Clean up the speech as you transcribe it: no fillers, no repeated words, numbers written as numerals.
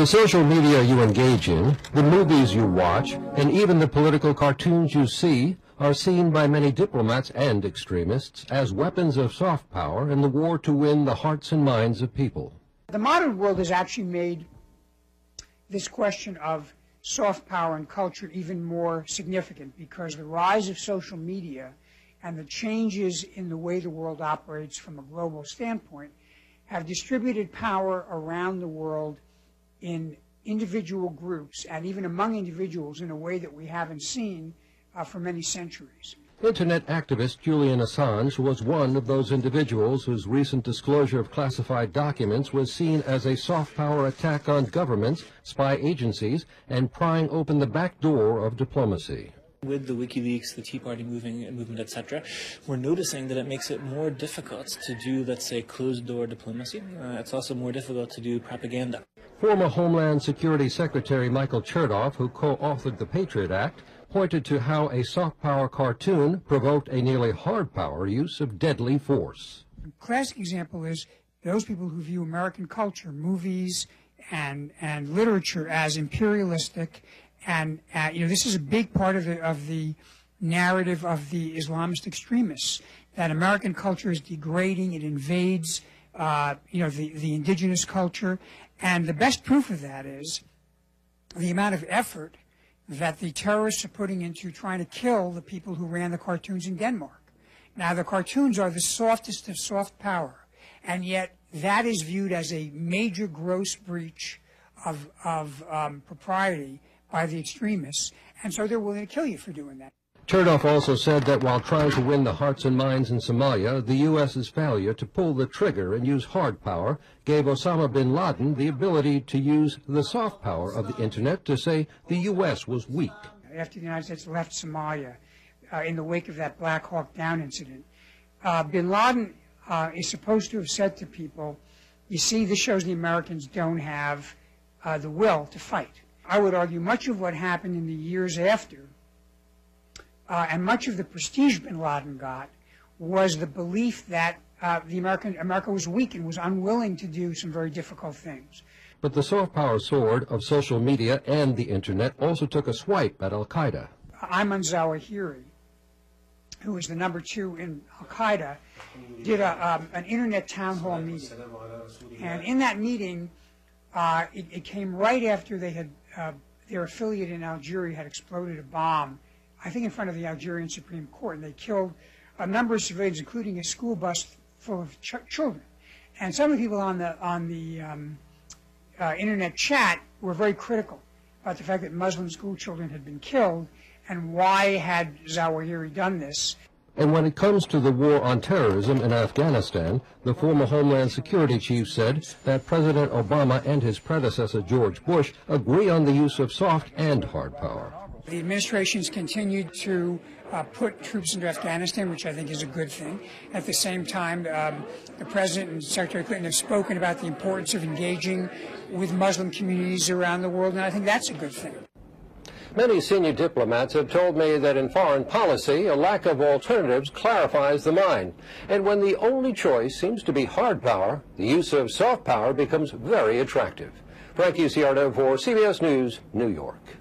The social media you engage in, the movies you watch, and even the political cartoons you see are seen by many diplomats and extremists as weapons of soft power in the war to win the hearts and minds of people. The modern world has actually made this question of soft power and culture even more significant, because the rise of social media and the changes in the way the world operates from a global standpoint have distributed power around the world in individual groups and even among individuals in a way that we haven't seen for many centuries. Internet activist Julian Assange was one of those individuals whose recent disclosure of classified documents was seen as a soft power attack on governments, spy agencies, and prying open the back door of diplomacy. With the WikiLeaks, the Tea Party movement, etc., we're noticing that it makes it more difficult to do, let's say, closed-door diplomacy. It's also more difficult to do propaganda. Former Homeland Security Secretary Michael Chertoff, who co-authored the Patriot Act, pointed to how a soft power cartoon provoked a nearly hard power use of deadly force. A classic example is those people who view American culture, movies, and literature as imperialistic, and this is a big part of the narrative of the Islamist extremists, that American culture is degrading, it invades the indigenous culture, and the best proof of that is the amount of effort that the terrorists are putting into trying to kill the people who ran the cartoons in Denmark. Now, the cartoons are the softest of soft power, and yet that is viewed as a major gross breach of propriety by the extremists, and so they're willing to kill you for doing that. Chertoff also said that while trying to win the hearts and minds in Somalia, the U.S.'s failure to pull the trigger and use hard power gave Osama bin Laden the ability to use the soft power of the Internet to say the U.S. was weak. After the United States left Somalia, in the wake of that Black Hawk Down incident, bin Laden is supposed to have said to people, you see, this shows the Americans don't have the will to fight. I would argue much of what happened in the years after, and much of the prestige bin Laden got, was the belief that America was weak and was unwilling to do some very difficult things. But the soft power sword of social media and the Internet also took a swipe at Al-Qaeda. Ayman Zawahiri, who is the #2 in Al-Qaeda, did an Internet town hall meeting. And in that meeting, it came right after they had their affiliate in Algeria had exploded a bomb, I think in front of the Algerian Supreme Court, and they killed a number of civilians, including a school bus full of children. And some of the people on the Internet chat were very critical about the fact that Muslim school children had been killed, and why had Zawahiri done this? And when it comes to the war on terrorism in Afghanistan, the former Homeland Security chief said that President Obama and his predecessor George Bush agree on the use of soft and hard power. The administration's continued to put troops into Afghanistan, which I think is a good thing. At the same time, the President and Secretary Clinton have spoken about the importance of engaging with Muslim communities around the world, and I think that's a good thing. Many senior diplomats have told me that in foreign policy, a lack of alternatives clarifies the mind. And when the only choice seems to be hard power, the use of soft power becomes very attractive. Frank Uciardo for CBS News, New York.